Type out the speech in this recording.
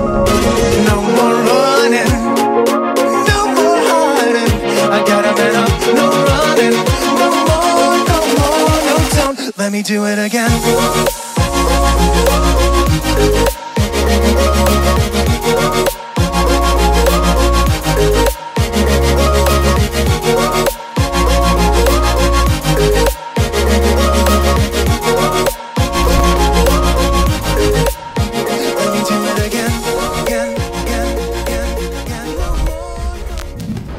No more running, no more hiding. I gotta man up, no running. No more, no more, no don't let me do it again.